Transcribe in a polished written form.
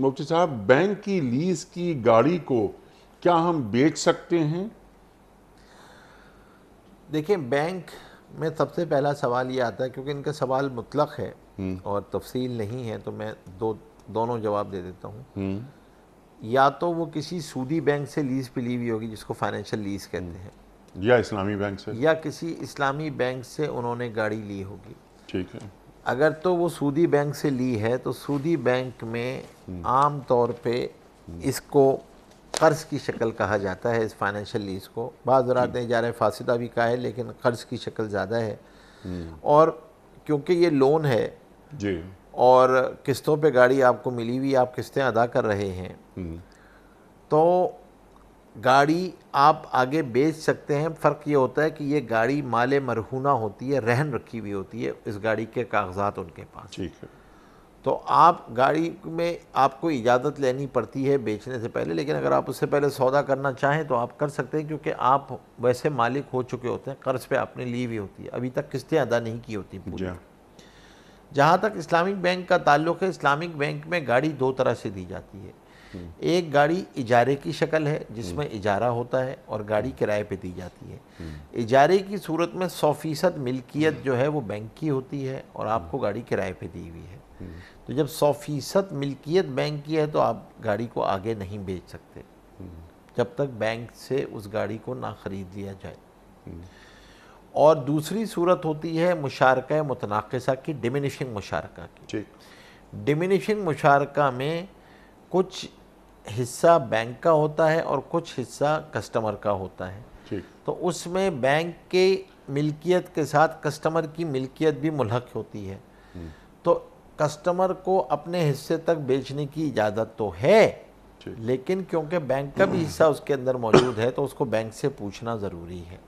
मुफ्ती साहब, बैंक की लीज की गाड़ी को क्या हम बेच सकते हैं? देखिए, बैंक में सबसे पहला सवाल ये आता है, क्योंकि इनका सवाल मुतलक है और तफसील नहीं है, तो मैं दोनों जवाब दे देता हूँ। या तो वो किसी सूदी बैंक से लीज पे ली हुई होगी, जिसको फाइनेंशियल लीज कहते हैं, या इस्लामी बैंक से, या किसी इस्लामी बैंक से उन्होंने गाड़ी ली होगी। ठीक है। अगर तो वो सूदी बैंक से ली है, तो सूदी बैंक में आम तौर पे इसको कर्ज की शक्ल कहा जाता है, इस फाइनेंशियल लीज को। बाज़ औरात ने इजारा फासिदा भी कहा है, लेकिन कर्ज की शक्ल ज़्यादा है। और क्योंकि ये लोन है जी, और किस्तों पे गाड़ी आपको मिली हुई, आप किस्तें अदा कर रहे हैं, तो गाड़ी आप आगे बेच सकते हैं। फ़र्क ये होता है कि ये गाड़ी माले मरहूना होती है, रहन रखी हुई होती है, इस गाड़ी के कागजात उनके पास। ठीक है। तो आप गाड़ी में आपको इजाज़त लेनी पड़ती है बेचने से पहले, लेकिन अगर आप उससे पहले सौदा करना चाहें तो आप कर सकते हैं, क्योंकि आप वैसे मालिक हो चुके होते हैं, कर्ज पे आपने ली हुई होती है, अभी तक किस्तें अदा नहीं की होती पूरी। जहाँ तक इस्लामिक बैंक का ताल्लुक़ है, इस्लामिक बैंक में गाड़ी दो तरह से दी जाती है। एक गाड़ी इजारे की शक्ल है, जिसमें इजारा होता है, और गाड़ी किराए पे दी जाती है। इजारे की सूरत में 100% मिल्कियत जो है वो बैंक की होती है, और आपको गाड़ी किराए पे दी हुई है। तो जब 100% मिल्कियत बैंक की है, तो आप गाड़ी को आगे नहीं बेच सकते जब तक बैंक से उस गाड़ी को ना ख़रीद लिया जाए। और दूसरी सूरत होती है मुशारकाए मुतनाक़िसा की, डिमिनिशिंग मुशारका की। डिमिनिशिंग मुशारका में कुछ हिस्सा बैंक का होता है और कुछ हिस्सा कस्टमर का होता है। ठीक। तो उसमें बैंक के मिल्कियत के साथ कस्टमर की मिल्कियत भी मुल्हक होती है। तो कस्टमर को अपने हिस्से तक बेचने की इजाज़त तो है, लेकिन क्योंकि बैंक का भी हिस्सा उसके अंदर मौजूद है, तो उसको बैंक से पूछना ज़रूरी है।